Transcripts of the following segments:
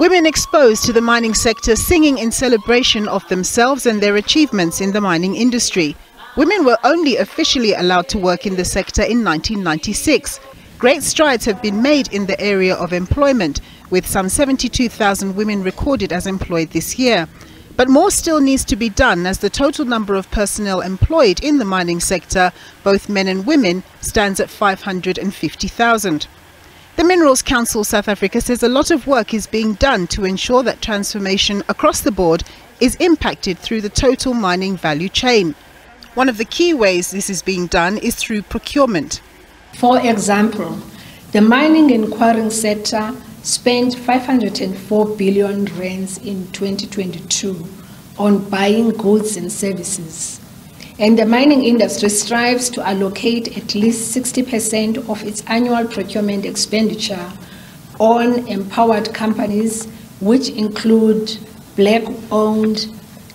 Women exposed to the mining sector singing in celebration of themselves and their achievements in the mining industry. Women were only officially allowed to work in the sector in 1996. Great strides have been made in the area of employment, with some 72,000 women recorded as employed this year. But more still needs to be done, as the total number of personnel employed in the mining sector, both men and women, stands at 550,000. The Minerals Council South Africa says a lot of work is being done to ensure that transformation across the board is impacted through the total mining value chain. One of the key ways this is being done is through procurement. For example, the mining and quarrying sector spent 504 billion rands in 2022 on buying goods and services. And the mining industry strives to allocate at least 60% of its annual procurement expenditure on empowered companies, which include black-owned,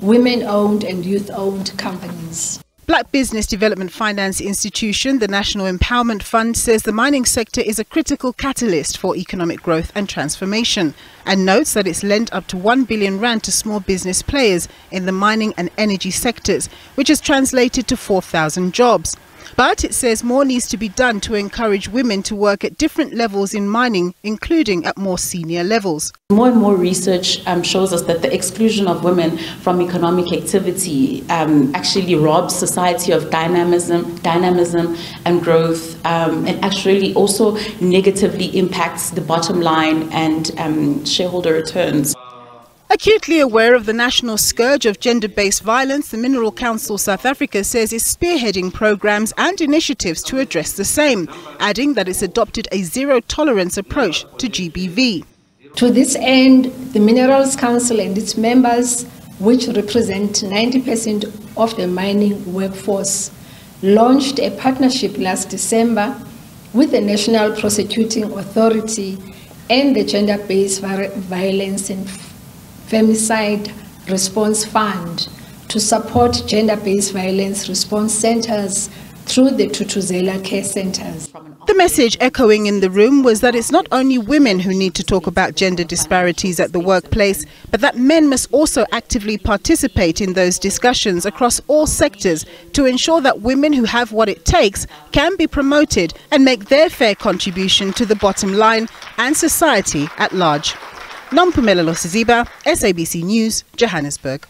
women-owned and youth-owned companies. Black Business Development Finance Institution, the National Empowerment Fund, says the mining sector is a critical catalyst for economic growth and transformation, and notes that it's lent up to 1 billion rand to small business players in the mining and energy sectors, which has translated to 4,000 jobs. But it says more needs to be done to encourage women to work at different levels in mining, including at more senior levels. More and more research shows us that the exclusion of women from economic activity actually robs society of dynamism and growth, and actually also negatively impacts the bottom line and shareholder returns. Acutely aware of the national scourge of gender-based violence, the Minerals Council South Africa says it's spearheading programs and initiatives to address the same, adding that it's adopted a zero-tolerance approach to GBV. To this end, the Minerals Council and its members, which represent 90% of the mining workforce, launched a partnership last December with the National Prosecuting Authority and the Gender-Based Violence and Femicide Response Fund to support gender-based violence response centers through the Tutuzela care centers. The message echoing in the room was that it's not only women who need to talk about gender disparities at the workplace, but that men must also actively participate in those discussions across all sectors to ensure that women who have what it takes can be promoted and make their fair contribution to the bottom line and society at large. Nompumelelo Siziba, SABC News, Johannesburg.